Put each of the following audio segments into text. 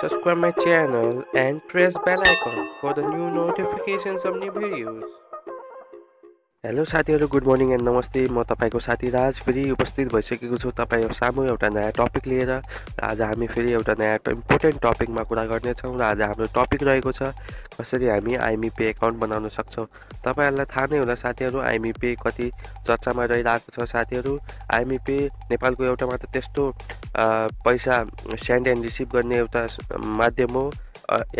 subscribe my channel and press bell icon for the new notifications of new videos. Hello साथीहरु, good morning and नमस्ते. म तपाईको साथी राज फेरि उपस्थित भइसकेको छु तपाईहरु सामु एउटा नयाँ टपिक लिएर. आज हामी फेरि एउटा नयाँ इम्पोर्टेन्ट टपिकमा कुरा गर्ने छौं र आज हाम्रो टपिक रहेको छ कसरी हामी IME Pay अकाउन्ट बनाउन सक्छौं. तपाईहरुलाई थाहा नै होला साथीहरु, IME Pay कति चर्चामा रहिरहेको छ साथीहरु. IME Pay नेपालको एउटा मात्र त्यस्तो पैसा सेन्ड एन्ड रिसीभ गर्ने एउटा माध्यम हो,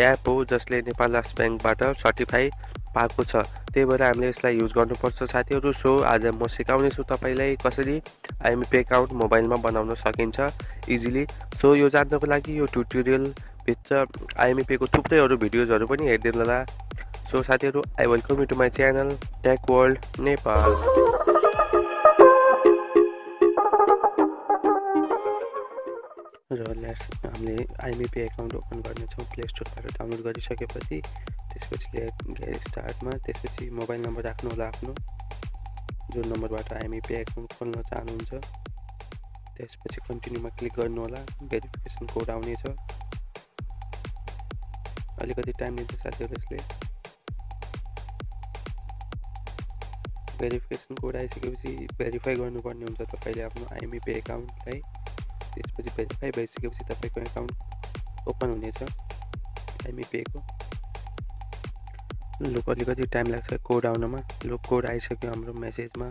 एप हो जसले नेपाल राष्ट्र बैंकबाट सर्टिफाई पाएको छ. त्यही भएर हामीले यसलाई युज गर्नुपर्छ साथीहरु. सो आज म सिकाउने छु तपाईलाई कसरी IME Pay अकाउन्ट मोबाइलमा बनाउन सकिन्छ इजिली. सो यो जान्नको लागि यो ट्युटोरियल भित्र IME Pay को थुप्रै अरु भिडियोजहरु पनि हेर्दिनु होला. सो साथीहरु, I welcome you to my channel tech world Nepal. हामीले IME Pay अकाउन्ट ओपन गर्ने छौं. प्ले स्टोरबाट डाउनलोड गरिसकेपछि त्यसपछि गेट स्टार्टमा, त्यसपछि मोबाइल नम्बर राख्नु होला आफ्नो, जुन नम्बरबाट IME Pay अकाउन्ट खोल्न चाहनुहुन्छ. त्यसपछि कन्टिन्युमा क्लिक गर्नु होला. भेरिफिकेसन कोड आउने छ, अलिकति टाइम लिन्छ साथीहरु. यसले भेरिफिकेसन कोड आइसकेपछि भेरिफाई गर्नुपर्ने हुन्छ तपाईले आफ्नो IME Pay अकाउन्टलाई. त्यसपछि भेरिफाई भइसकेपछि तपाईको अकाउन्ट ओपन हुनेछ IME Pay को. लोक अलिकति टाइम लाग्छ कोड आउनमा. लोक कोड आइसक्यो हाम्रो मेसेजमा.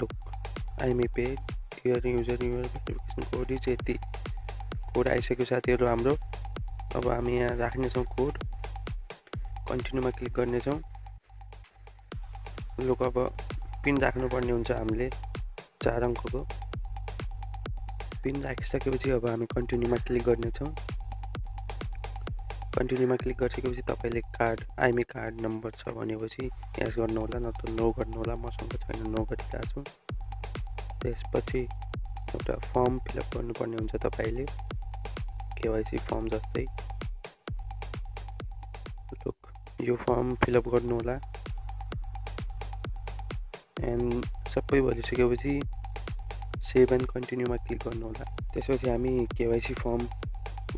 लोक IME Pay user verification code is यति. कोड आइसक्यो साथीहरु हाम्रो. अब हामी यहाँ राख्नेछौँ कोड, कन्टिन्युमा क्लिक गर्नेछौँ. लोक अब पिन राख्नुपर्ने हुन्छ हामीले 4 अङ्कको पिन राखिसकेपछि अब हामी कन्टिन्युमा क्लिक गर्नेछौँ. कन्टिन्युमा क्लिक गरिसकेपछि तपाईले कार्ड IME कार्ड नम्बर छ भनेपछि यस गर्नु होला, नत्र नो गर्नु होला. मसँग छैन, नो गरिरहेको छु. त्यसपछि एउटा फर्म फिल अप गर्नुपर्ने हुन्छ तपाईले, केवाइसी फर्म जस्तै. लुक यो फर्म फिल अप गर्नु होला. एन्ड सबै भरिसकेपछि सेभ एन्ड कन्टिन्युमा क्लिक गर्नु होला. त्यसपछि हामी केवाइसी फर्म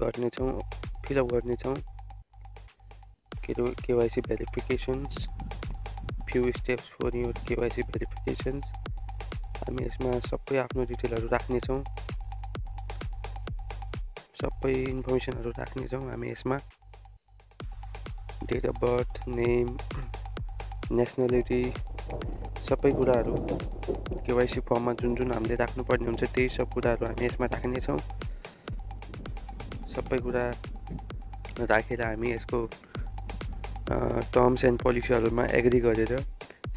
गर्नेछौँ, फिलअप गर्नेछौँ. KYC verifications, few steps for your KYC verifications. हामी यसमा सबै आफ्नो डिटेलहरू राख्नेछौँ, सबै इन्फर्मेसनहरू राख्नेछौँ हामी यसमा. Date of birth, name, nationality, सबै कुराहरू केवाइसी फर्ममा जुन हामीले राख्नुपर्ने हुन्छ त्यही सब कुराहरू हामी यसमा राख्नेछौँ. सबै कुरा राखेर हामी यसको टर्म्स एन्ड पोलिसीहरूमा एग्री गरेर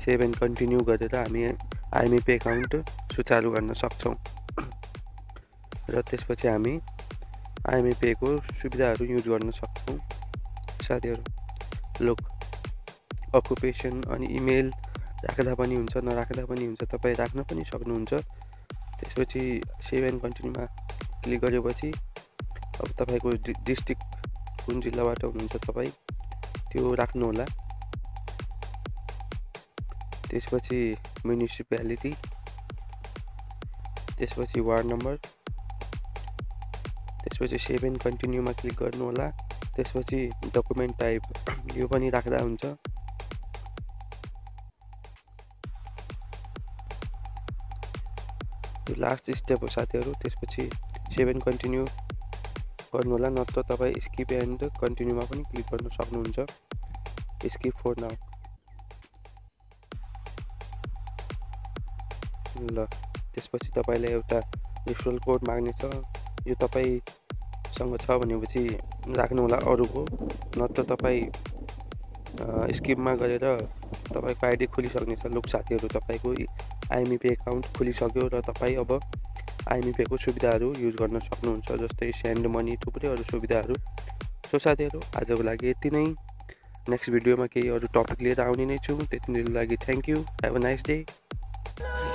सेभ एन्ड कन्टिन्यू गरेर हामी IME Pay अकाउन्ट सुचारू गर्न सक्छौँ. र त्यसपछि हामी IME Pay को सुविधाहरू युज गर्न सक्छौँ साथीहरू. लुक अकुपेसन अनि इमेल राख्दा पनि हुन्छ, नराख्दा पनि हुन्छ, तपाई राख्न पनि सक्नुहुन्छ. त्यसपछि सेभ एन्ड कन्टिन्युमा क्लिक गरेपछि अब तपाईको डिस्ट्रिक्ट कुन जिल्लाबाट हुनुहुन्छ तपाई त्यो राख्नु होला. त्यसपछि म्युनिसिपालिटी, त्यसपछि वार्ड नम्बर, त्यसपछि सेभ एन्ड कन्टिन्युमा क्लिक गर्नु होला. त्यसपछि डकुमेन्ट टाइप यो पनि राख्दा हुन्छ. यो लास्ट स्टेप हो साथीहरु. त्यसपछि सेभ एन्ड कन्टिन्यू गर्नु होला, नत्र तपाई स्किप एन्ड कन्टिन्युमा पनि क्लिक गर्न सक्नुहुन्छ. Skip for now. ल त्यसपछि तपाईलाई एउटा रेफरल कोड माग्नेछ. यो तपाईसँग छ भनेपछि राख्नु होला अरुको, नत्र तपाई स्किपमा गरेर तपाईको आइडी खोलिसक्नेछ. लुक साथीहरु, तपाईको IME Pay अकाउन्ट खोलिसक्यो र तपाई अब IME Pay को सुविधाहरू युज गर्न सक्नुहुन्छ जस्तै सेन्ड मनी, थुप्रै अरु सुविधाहरू. सो साथीहरु, आजको लागि यति नै. नेक्स्ट भिडियोमा केही अरु टपिक लिएर आउने नै छु. त्यतिन्जेलको लागि thank you. Have a nice day.